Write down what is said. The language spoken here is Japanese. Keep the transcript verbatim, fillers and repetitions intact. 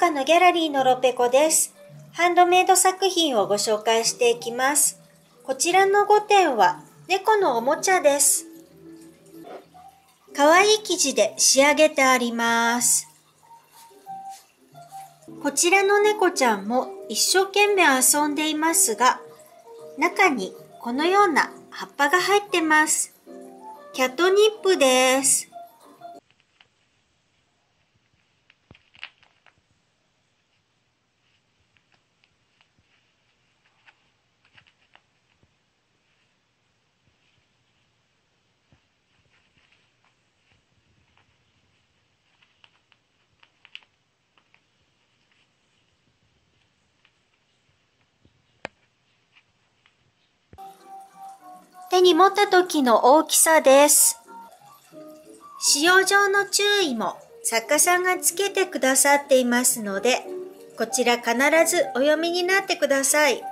家のギャラリーのロペコです。ハンドメイド作品をご紹介していきます。こちらのごてんは猫のおもちゃです。かわいい生地で仕上げてあります。こちらの猫ちゃんも一生懸命遊んでいますが、中にこのような葉っぱが入ってます。キャットニップです。手に持った時の大きさです。使用上の注意も作家さんがつけてくださっていますので、こちら必ずお読みになってください。